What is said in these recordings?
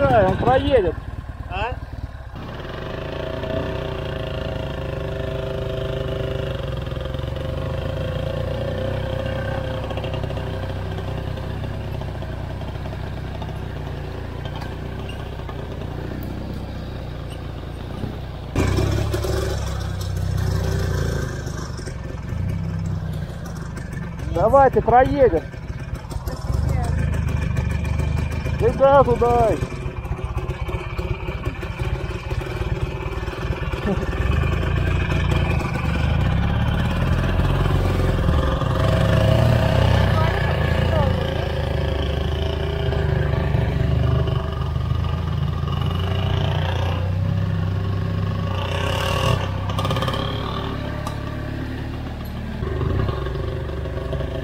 Давай, он проедет. А? Давай, ты проедешь. Ты газу дай.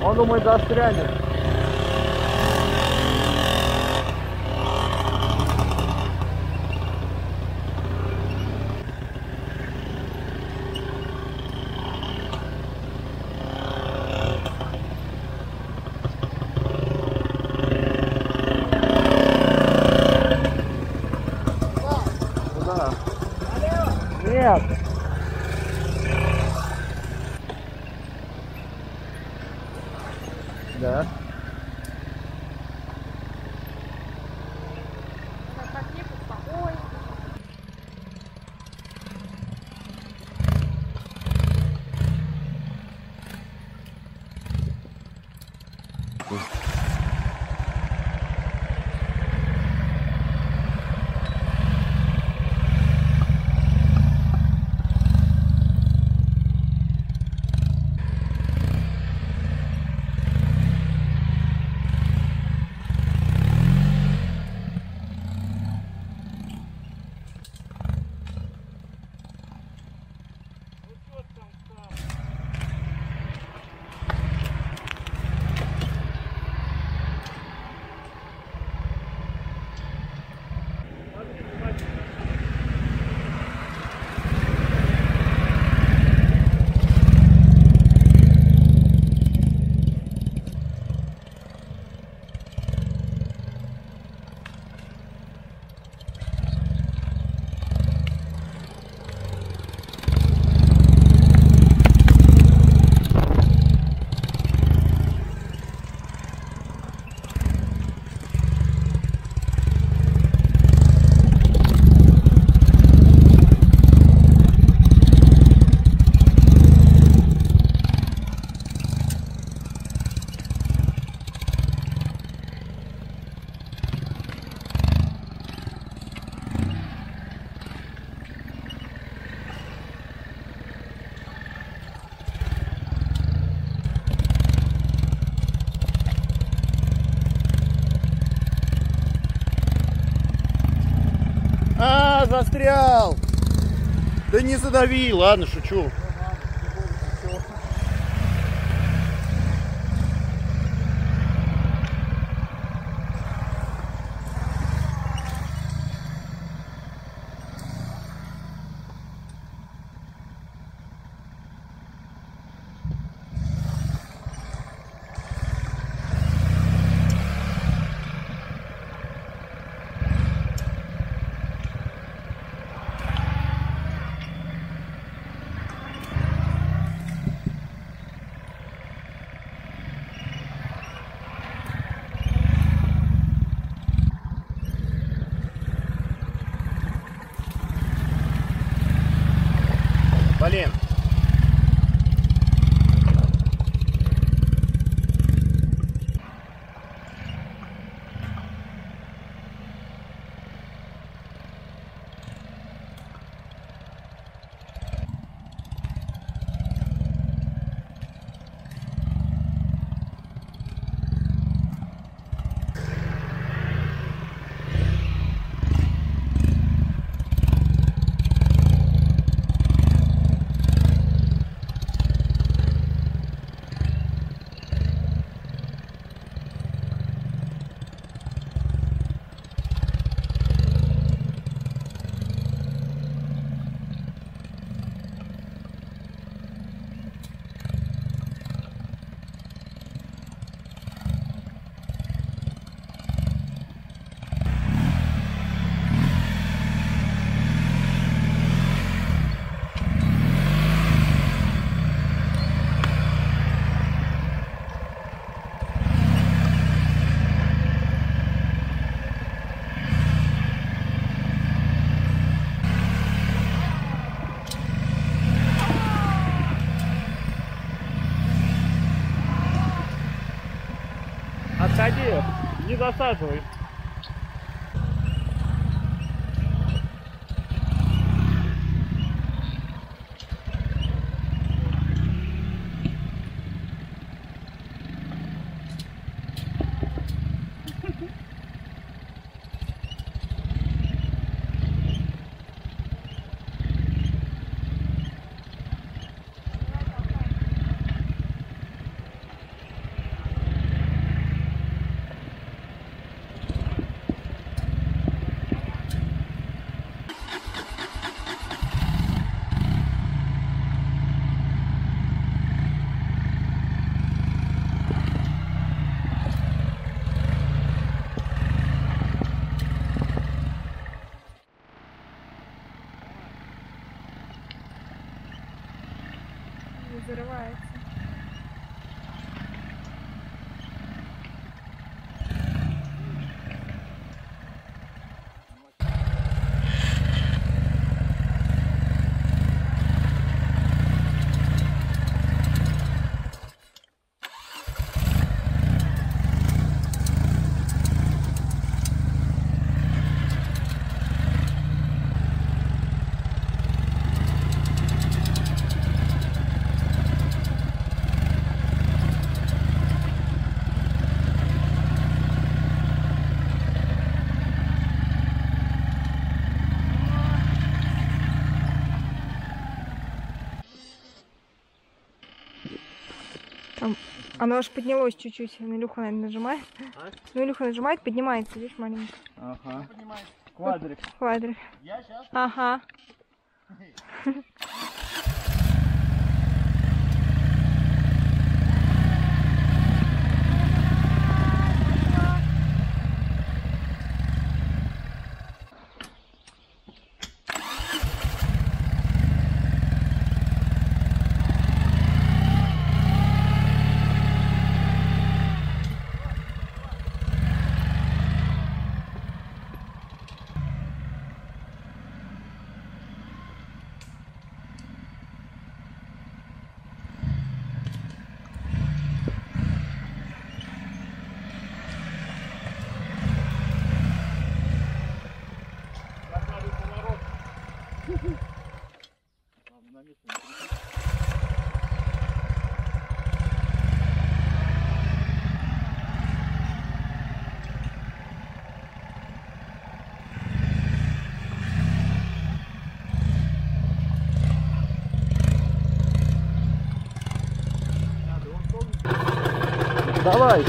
Он думает, застрянет. Куда? Нет. Да. А, застрял! Да не задави, ладно, шучу. Ходи, не засаживай. Зарывается. Оно аж поднялось чуть-чуть, на Илюха, наверное, нажимает. А? Ну, Илюха нажимает, поднимается, видишь, маленько. Ага. Квадрик. Квадрик. Я сейчас? Ага. Давай!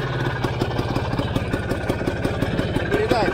Передай!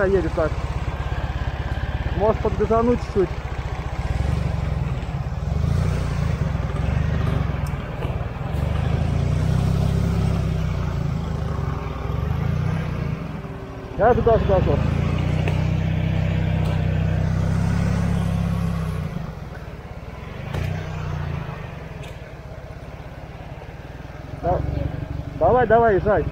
пока едет так. Может подгазануть чуть-чуть. Я туда шел. Давай, езжай.